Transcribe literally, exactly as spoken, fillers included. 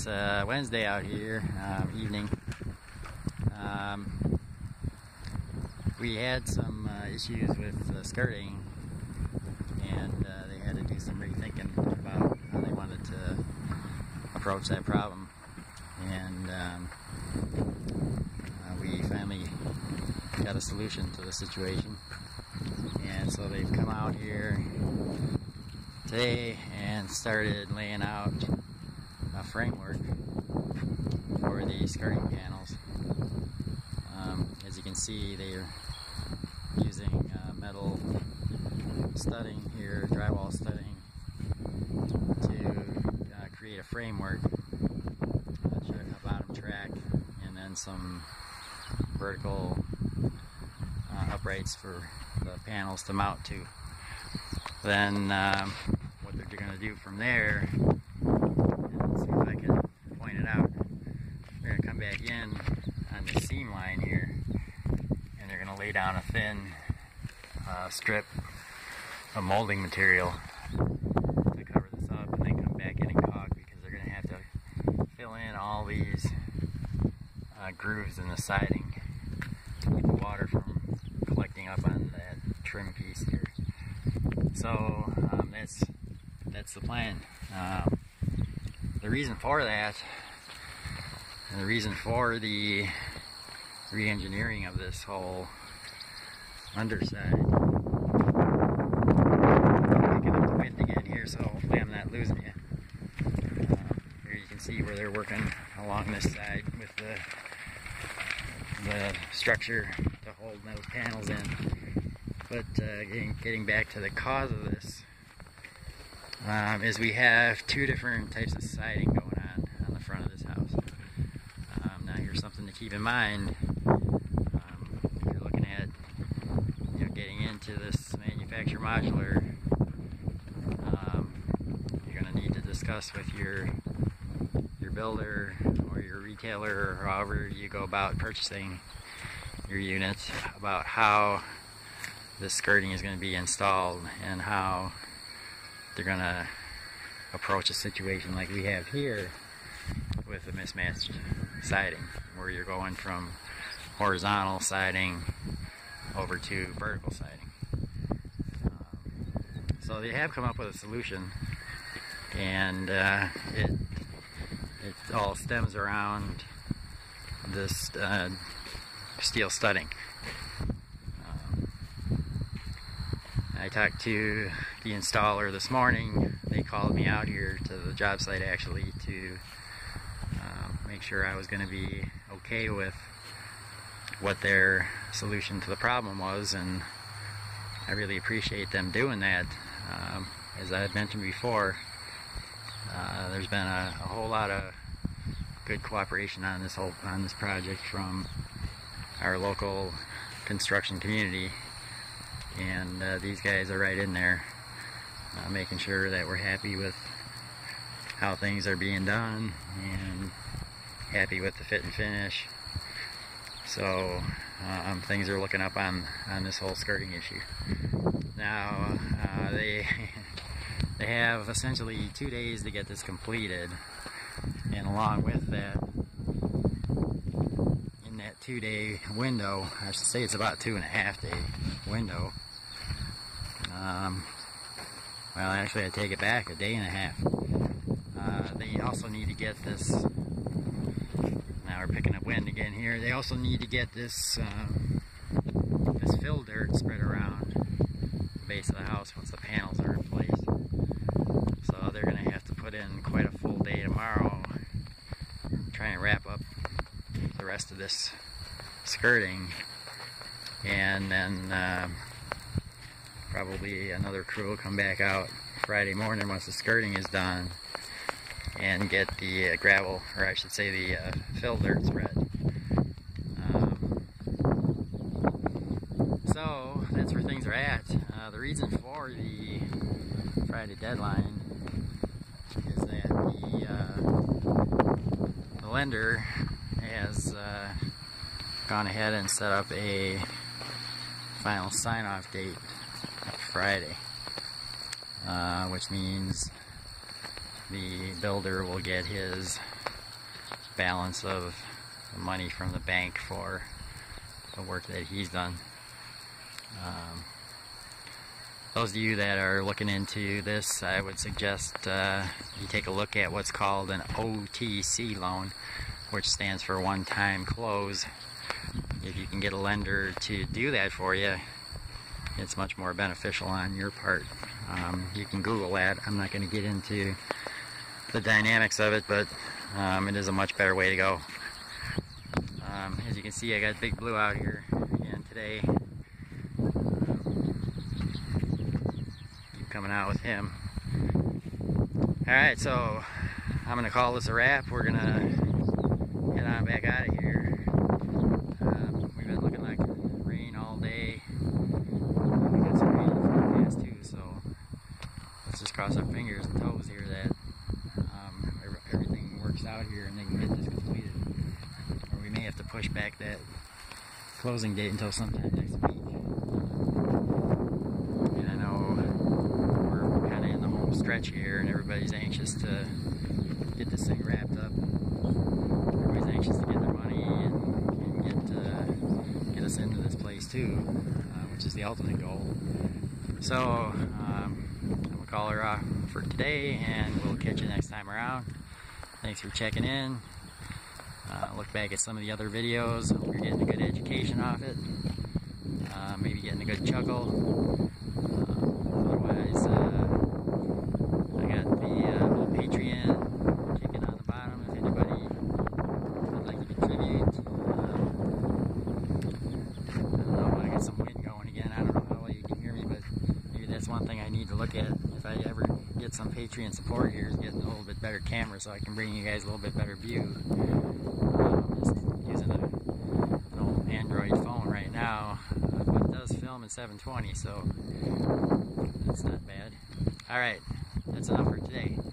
It's uh, Wednesday out here, uh, evening. Um, we had some uh, issues with uh, skirting, and uh, they had to do some rethinking about how they wanted to approach that problem. And um, uh, we finally got a solution to the situation. And so they've come out here today and started laying out a framework for the skirting panels. Um, as you can see, they're using uh, metal studding here, drywall studding, to uh, create a framework, a bottom track, and then some vertical uh, uprights for the panels to mount to. Then um, what they're going to do from there, let's see if I can point it out, they're going to come back in on the seam line here, and they're going to lay down a thin uh, strip of molding material to cover this up, and then come back in and caulk, because they're going to have to fill in all these uh, grooves in the siding to keep the water from collecting up on that trim piece here. So um, that's that's the plan. Um, the reason for that, and the reason for the re-engineering of this whole underside, I'm picking up the wind again here, so hopefully I'm not losing you. Uh, here you can see where they're working along this side with the the structure to hold metal panels in. But uh, getting, getting back to the cause of this, um, is we have two different types of siding going on on the front of this house. Um, now here's something to keep in mind. Um, if you're looking at, you know, getting into this manufacturer modular, um, you're going to need to discuss with your, your builder or your retailer, or however you go about purchasing your units, about how this skirting is going to be installed and how they're going to approach a situation like we have here with the mismatched siding, where you're going from horizontal siding over to vertical siding. Um, so they have come up with a solution, and uh, it, it all stems around this uh, steel studding. I talked to the installer this morning. They called me out here to the job site actually to um, make sure I was going to be okay with what their solution to the problem was, and I really appreciate them doing that. Um, as I had mentioned before, uh, there's been a, a whole lot of good cooperation on this whole on this project from our local construction community. And uh, these guys are right in there, uh, making sure that we're happy with how things are being done and happy with the fit and finish. So um, things are looking up on on this whole skirting issue. Now uh, they they have essentially two days to get this completed, and along with that, in that two-day window, I should say it's about two and a half day window. Um, well, actually, I take it back, a day and a half. Uh, they also need to get this, now we're picking up wind again here, they also need to get this um, this fill dirt spread around the base of the house once the panels are in place. So they're going to have to put in quite a full day tomorrow, trying to wrap up the rest of this skirting, and then uh, probably another crew will come back out Friday morning once the skirting is done and get the uh, gravel, or I should say the uh, fill dirt spread. Um, so that's where things are at. Uh, the reason for the Friday deadline is that the, uh, the lender has uh, gone ahead and set up a final sign-off date Friday, uh, which means the builder will get his balance of the money from the bank for the work that he's done. Um, those of you that are looking into this, I would suggest uh, you take a look at what's called an O T C loan, which stands for one-time close. If you can get a lender to do that for you, it's much more beneficial on your part. Um, you can Google that. I'm not going to get into the dynamics of it, but um, it is a much better way to go. Um, as you can see, I got Big Blue out here again today. Keep coming out with him. Alright, so I'm going to call this a wrap. We're going to head on back out of here. Um, we've been looking like rain all day. We got some rain in the forecast too, so let's just cross our fingers and toes here that um, everything works out here and they can get this completed. Or we may have to push back that closing date until sometime next week. Stretch here, and everybody's anxious to get this thing wrapped up. Everybody's anxious to get their money and, and get uh, get us into this place too, uh, which is the ultimate goal. So um, we'll call her off for today, and we'll catch you next time around. Thanks for checking in. Uh, look back at some of the other videos. Hope you're getting a good education off it. Uh, maybe getting a good chuckle. Some Patreon support here is getting a little bit better camera, so I can bring you guys a little bit better view. Um, just using a, an old Android phone right now, but it does film in seven twenty, so that's not bad. Alright, that's enough for today.